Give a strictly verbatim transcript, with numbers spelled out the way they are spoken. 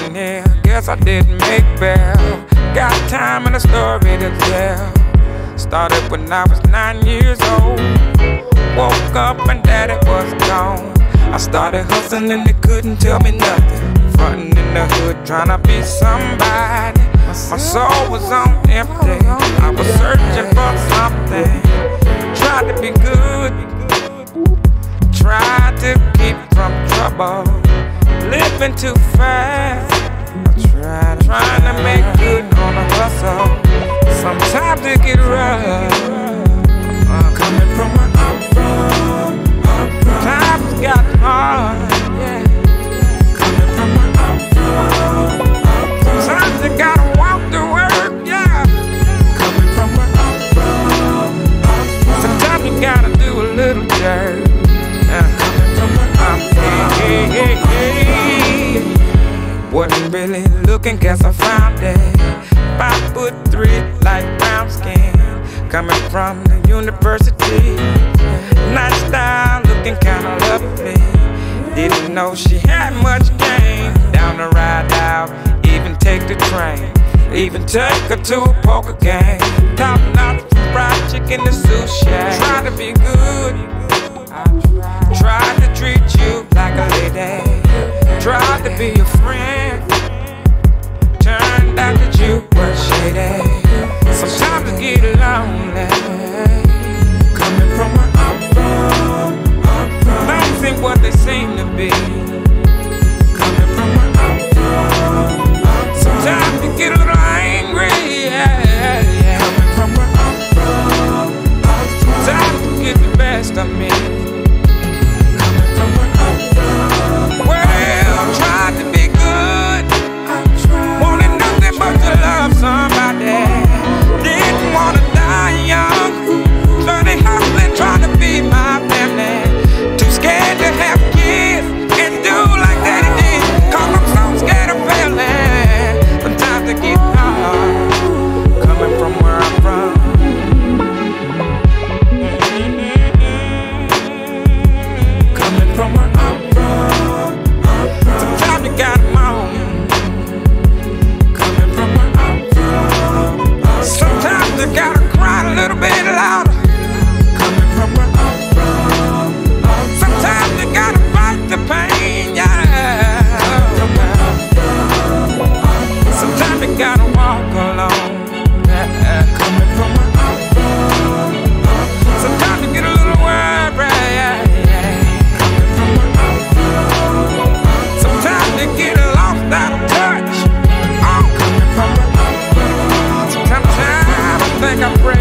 getting there. Guess I didn't make bail. Got time and a story to tell. Started when I was nine years old. Woke up and daddy was gone. I started hustling and they couldn't tell me nothing. Frontin' in the hood trying to be somebody. My soul was on empty. I was searching for something. Tried to be good. Tried to keep from trouble. Living too fast. Trying to make good on a hustle. Sometimes it get rough. I'm coming from where I'm from. Times got hard. Coming from where I'm from. Sometimes you gotta walk to work, yeah. Coming from where I'm from, I'm from. Sometimes you gotta do a little dirt. Yeah. Coming from where I'm from, hey, hey, hey, hey. Wasn't really looking, guess I found it. Five foot three, like brown skin. Coming from the university. Nice style, looking kinda lovely. Didn't know she had much game. Down the ride out. Even take the train, even take her to a poker game. Top notch fried chicken to sushi. Try to be good, try to treat you like a lady. Try to be your friend, turned out that you were shady. Sometimes I get lonely. Coming from where I'm from, I'm from. Things ain't what they seem to be. Coming from where I'm from. Sometimes you get a little angry, yeah, yeah, yeah. Coming from where I'm from, I'm from. Sometimes you get the best of me. Coming from where I'm from. Well, I tried to be good. I tried. Wanted nothing but to love somebody. Didn't want to die young. Learning hustling, trying to be my family. Too scared to have kids and do like that it is. Cause I'm so scared of failing. To get hard, coming from where I'm from. Coming from where I'm from, I'm from. Sometimes you got my own. Coming from where I'm from, I'm. Sometimes you gotta cry a little bit louder. Coming from where I'm from, I'm. Sometimes you gotta fight the pain, yeah. Gotta walk alone. Coming from where I'm from. Sometimes you get a little worried. Coming from where I'm from. Sometimes you get lost out of touch. Oh, coming from where I'm from. Sometimes I think I pray.